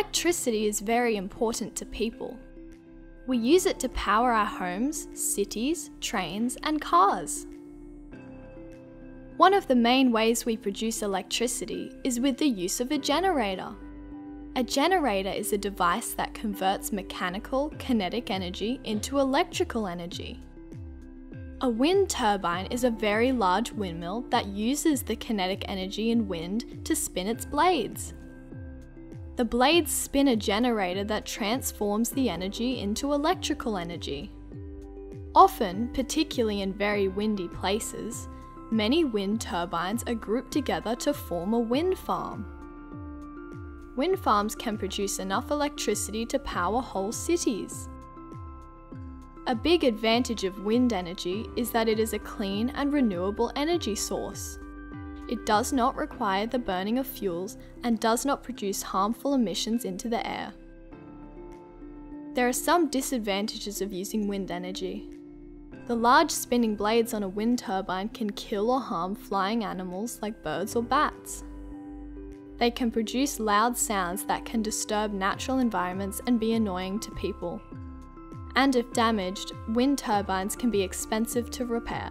Electricity is very important to people. We use it to power our homes, cities, trains, and cars. One of the main ways we produce electricity is with the use of a generator. A generator is a device that converts mechanical, kinetic energy into electrical energy. A wind turbine is a very large windmill that uses the kinetic energy in wind to spin its blades. The blades spin a generator that transforms the energy into electrical energy. Often, particularly in very windy places, many wind turbines are grouped together to form a wind farm. Wind farms can produce enough electricity to power whole cities. A big advantage of wind energy is that it is a clean and renewable energy source. It does not require the burning of fuels and does not produce harmful emissions into the air. There are some disadvantages of using wind energy. The large spinning blades on a wind turbine can kill or harm flying animals like birds or bats. They can produce loud sounds that can disturb natural environments and be annoying to people. And if damaged, wind turbines can be expensive to repair.